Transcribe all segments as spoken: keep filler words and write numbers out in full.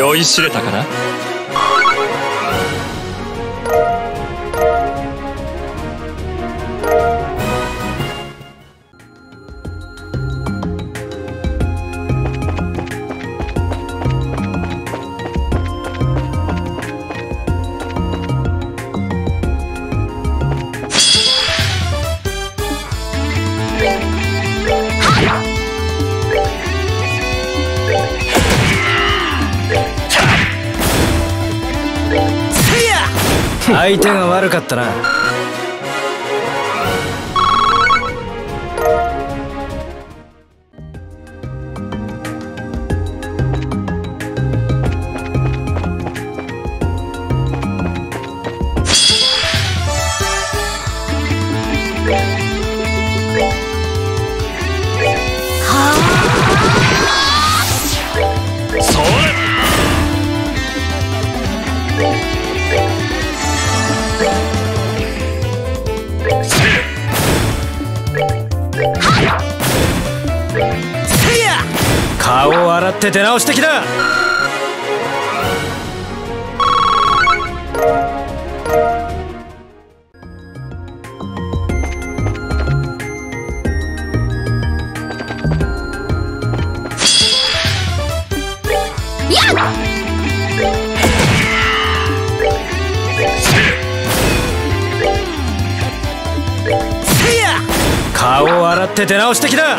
酔いしれたかな。相手が悪かったな。それ！顔を洗って出直してきな。顔を洗って出直してきな。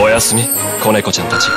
おやすみ、子猫ちゃんたち。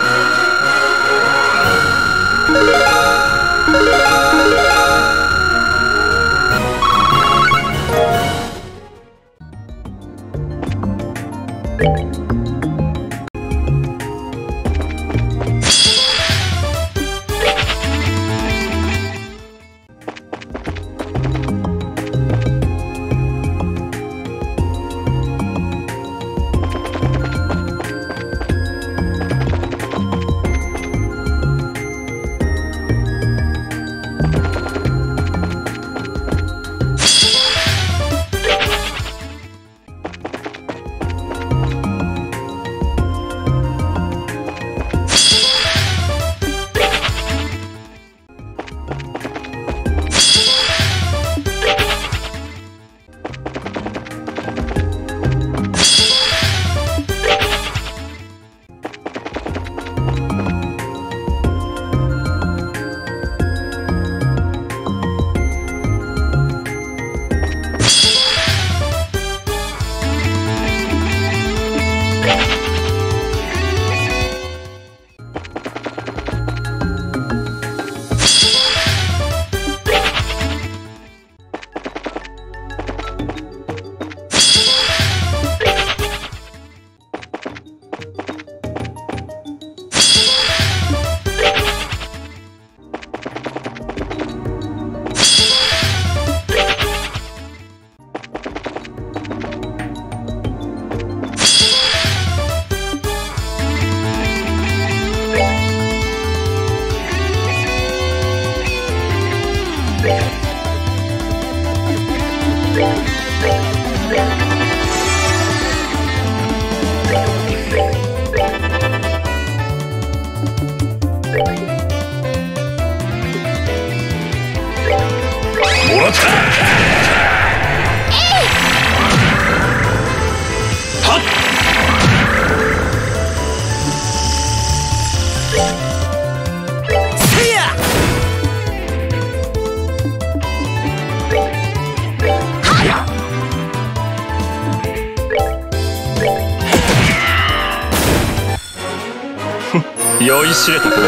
酔いしれたかな。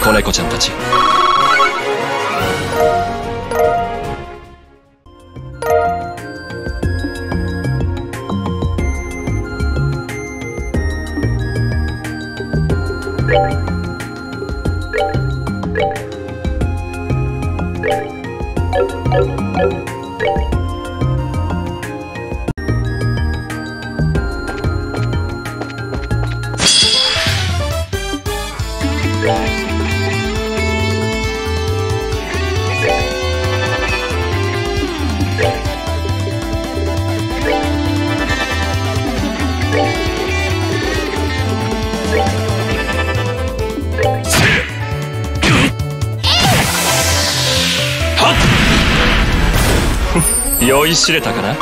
子猫ちゃんたち。酔いしれたかな。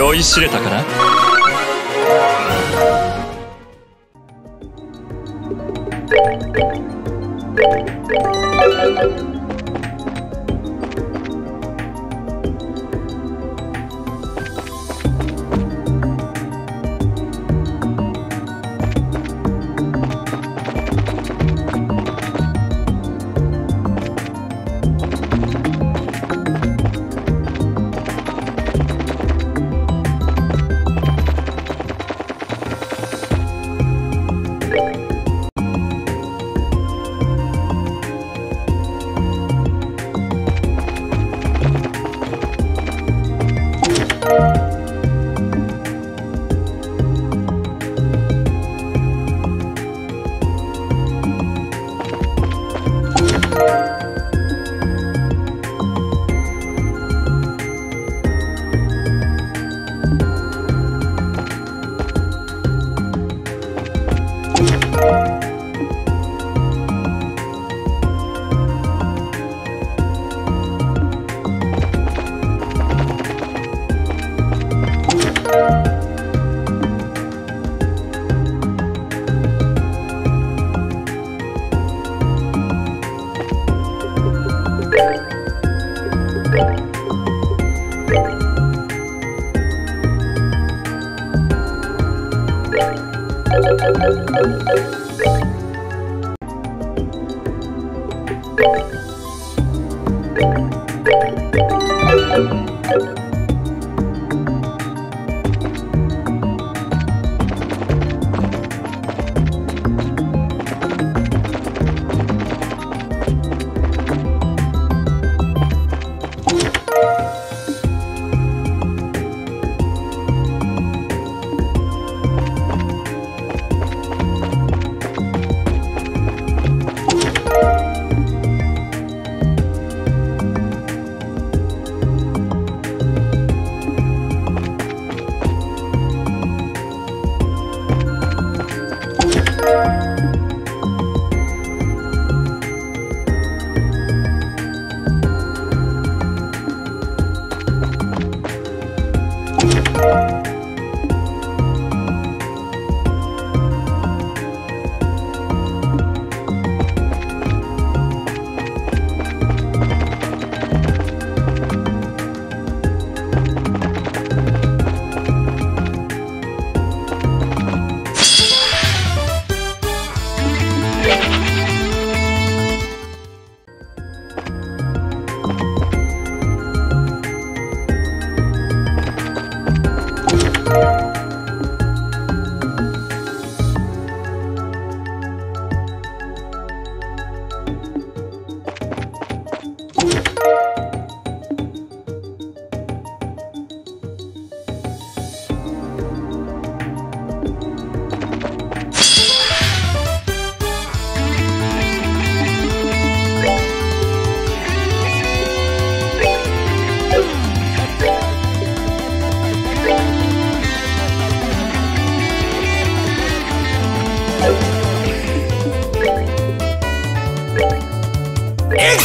酔いしれたかな。相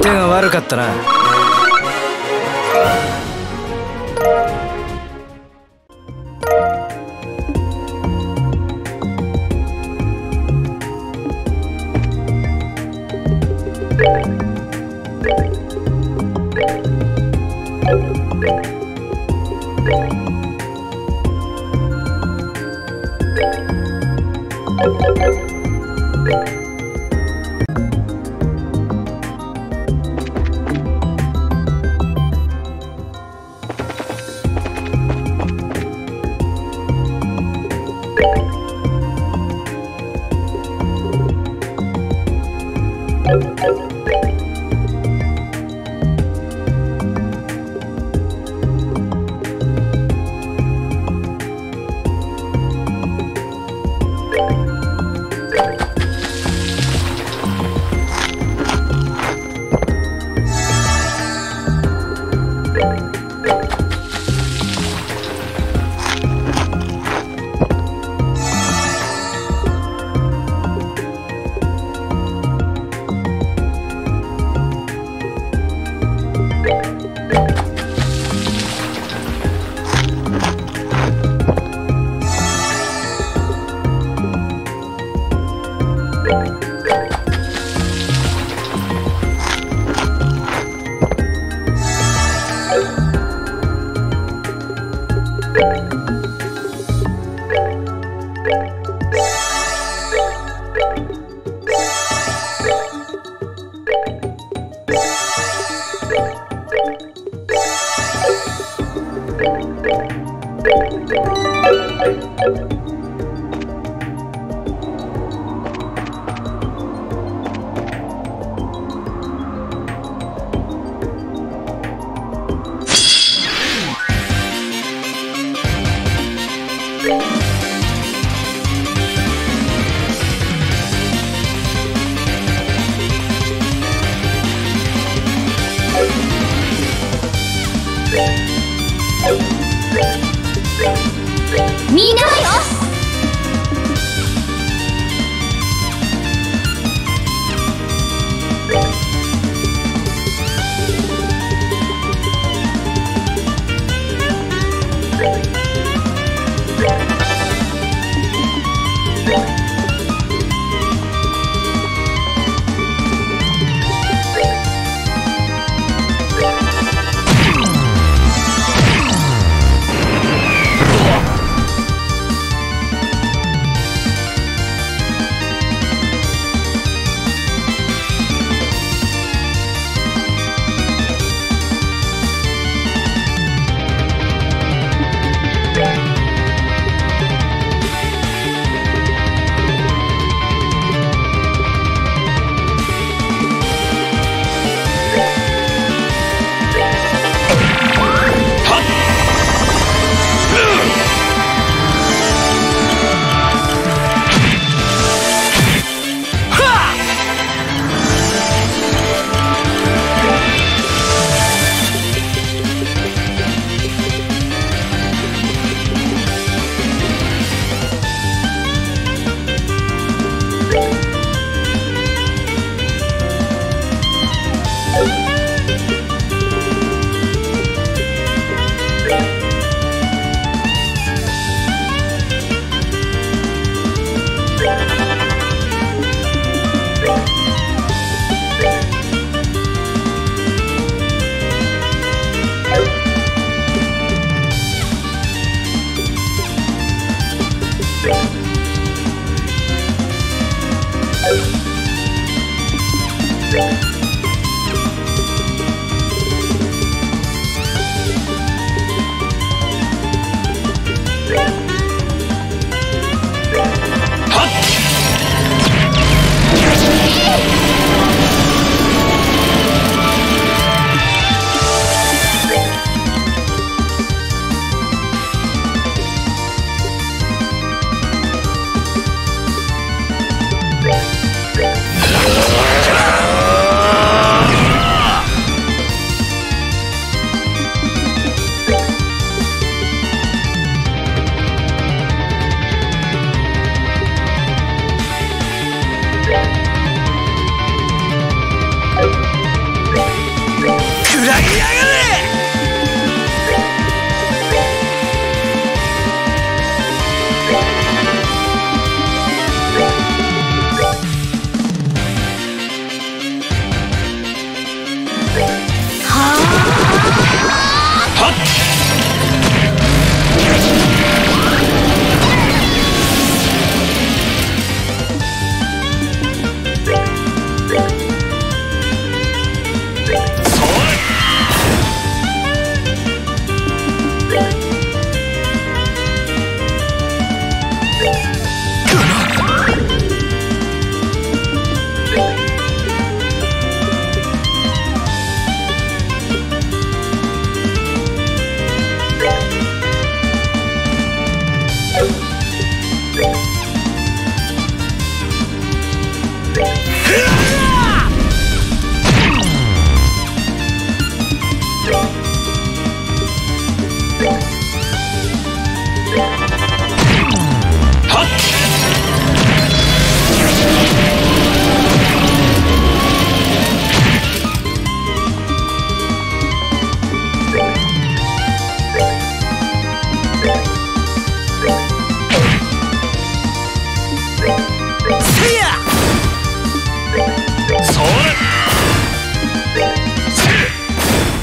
手が悪い。悪かったな。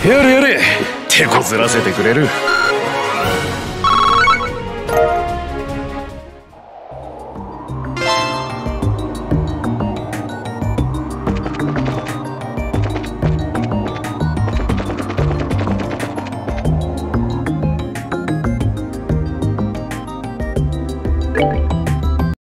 やれやれ、手こずらせてくれる。